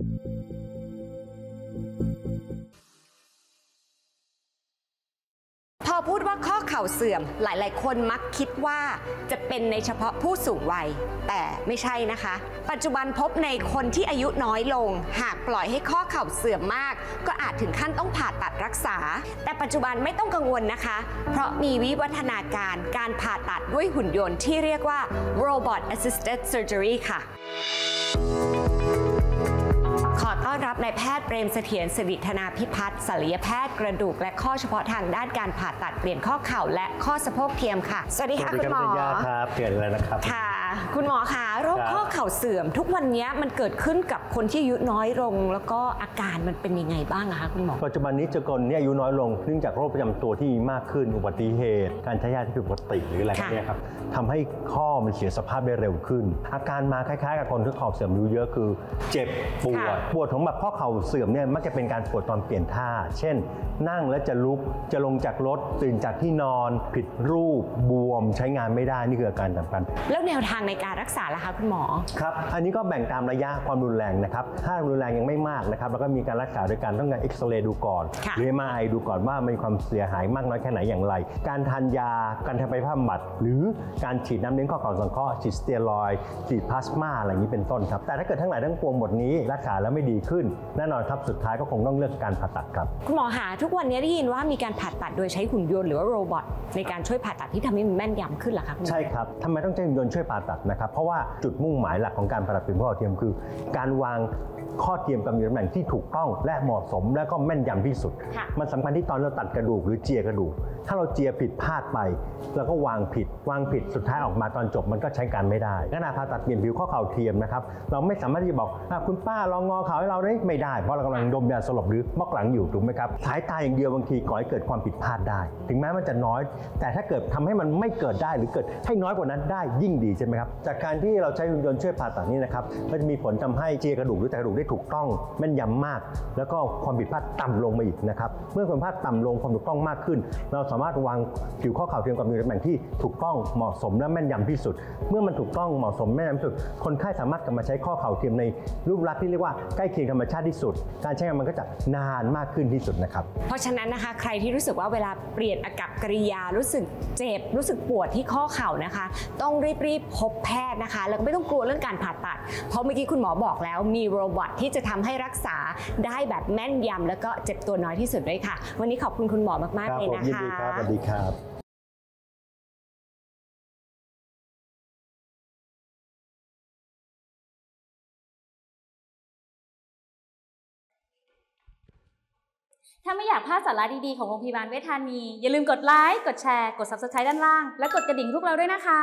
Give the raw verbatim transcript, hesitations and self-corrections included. พอพูดว่าข้อเข่าเสื่อมหลายๆคนมักคิดว่าจะเป็นในเฉพาะผู้สูงวัยแต่ไม่ใช่นะคะปัจจุบันพบในคนที่อายุน้อยลงหากปล่อยให้ข้อเข่าเสื่อมมากก็อาจถึงขั้นต้องผ่าตัดรักษาแต่ปัจจุบันไม่ต้องกังวลนะคะเพราะมีวิวัฒนาการการผ่าตัดด้วยหุ่นยนต์ที่เรียกว่า robot assisted surgery ค่ะขอต้อนรับนายแพทย์เปรมเสถียรสิริธนาพิพัฒน์ศัลยแพทย์กระดูกและข้อเฉพาะทางด้านการผ่าตัดเปลี่ยนข้อเข่าและข้อสะโพกเทียมค่ะสวัสดีค่ะคุณหมอครับเปลี่ยนแล้วนะครับค่ะคุณหมอคะโรคข้อเข่าเสื่อมทุกวันนี้มันเกิดขึ้นกับคนที่อายุน้อยลงแล้วก็อาการมันเป็นยังไงบ้างคะคุณหมอปัจจุบันนี้จะคนเนี่ยอายุน้อยลงเนื่องจากโรคประจำตัวที่มีมากขึ้นอุบัติเหตุการใช้ยาที่ผิดปกติหรืออะไรเนี่ยครับทำให้ข้อมันเสียสภาพได้เร็วขึ้นอาการมาคล้ายๆกับคนที่ข้อเสื่อมอยู่เยอะคือเจ็บปวดปวดของแบบข้อเข่าเสื่อมเนี่ยมักจะเป็นการปวดตอนเปลี่ยนท่าเช่นนั่งแล้วจะลุกจะลงจากรถตื่นจากที่นอนผิดรูปบวมใช้งานไม่ได้นี่คืออาการสำคัญแล้วแนวทางในการรักษาล่ะคะคุณหมอครับอันนี้ก็แบ่งตามระยะความรุนแรงนะครับถ้ารุนแรงยังไม่มากนะครับแล้วก็มีการรักษาโดยการต้องการเอ็กซเรย์ดูก่อนหรือ เอ็ม อาร์ ไอ ดูก่อนว่ามีความเสียหายมากน้อยแค่ไหนอย่างไรการทานยาการทำไปภาพบัตรหรือการฉีดน้ำเลี้ยงข้อเข่าสังเคราะห์ฉีดสเตียรอยด์ฉีดพลาสมาอะไรอย่างนี้เป็นต้นครับแต่ถ้าเกิดทั้งหลายทั้งปวงหมดนี้รักษาแล้วไม่ดีขึ้นแน่นอนครับสุดท้ายก็คงต้องเลือกการผ่าตัดครับคุณหมอหาทุกวันนี้ได้ยินว่ามีการผ่าตัดโดยใช้หุ่นยนต์หรือว่าโรบอทในการช่วยผ่าตัดที่ทำให้มันแม่นยำขึ้นเหรอครับใช่ครับทำไมต้องใช้หุ่นยนต์ช่วยผ่าตัดนะครับเพราะว่าจุดมุ่งหมายหลักของการผ่าตัดเปลี่ยนข้อเทียมคือการวางข้อเทียมกับอยู่ตำแหน่งที่ถูกต้องและเหมาะสมและก็แม่นยำที่สุดมันสำคัญที่ตอนเราตัดกระดูกหรือเจียกระดูกถ้าเราเจียผิดพลาดไปแล้วก็วางผิดวางผิดสุดท้ายออกมาตอนจบมันก็ใช้การไม่ได้ขณะผ่าตัดเปลี่ยนผิวข้อเข่าเทียมนะครับเราไม่สามารถที่จะบอกคุณป้าลองงอเข่าให้เราได้ไม่ได้เพราะเรากำลังดมยาสลบหรือมอกหลังอยู่ถูกไหมครับสายตาอย่างเดียวบางทีก่อให้เกิดความผิดพลาดได้ถึงแม้มันจะน้อยแต่ถ้าเกิดทำให้มันไม่เกิดได้หรือเกิดให้น้อยกว่านั้นได้ยิ่งดีใช่ไหมครับจากการที่เราใช้หุ่นยนต์ช่วยผ่าตัดนี้นะครับก็จะมีผลทำให้เจียกระดูกหรือแต่กระดูกได้ถูกต้องแม่นยำมากแล้วก็ความผิดพลาดต่ำลงมาอีกนะครับเมื่อความผิดพลาดต่ำลงความถูกต้องมากขึ้นเราสามารถวางผิวข้อเข่าเทียมกับอยู่ในตำแหน่งที่ถูกต้องเหมาะสมและแม่นยำที่สุดเมื่อมันถูกต้องเหมาะสมแม่นยำที่สุดคนไข้สามารถกลับมาใช้ข้อเข่าเทียมในรูปลักษณ์ที่เรียกว่าใกล้เคียงธรรมชาติที่สุดการใช้งานมันก็จะนานมากขึ้นที่สุดนะครับเพราะฉะนั้นนะคะใครที่รู้สึกว่าเวลาเปลี่ยนอากับกิริยารู้สึกเจ็บรู้สึกปวดที่ข้อเข่านะคะต้องรีบๆพบแพทย์นะคะแล้วก็ไม่ต้องกลัวเรื่องการผ่าตัดเพราะเมื่อกี้คุณหมอบอกแล้วมีโรบอทที่จะทำให้รักษาได้แบบแม่นยำแล้วก็เจ็บตัวน้อยที่สุดด้วยค่ะวันนี้ขอบคุณคุณหมอมากๆเลยนะคะครับสวัสดีครับถ้าไม่อยากพลาดสาระดีๆของโรงพยาบาลเวชธานีอย่าลืมกดไลค์กดแชร์กด ซับสไครบ์ ด้านล่างและกดกระดิ่งพวกเราด้วยนะคะ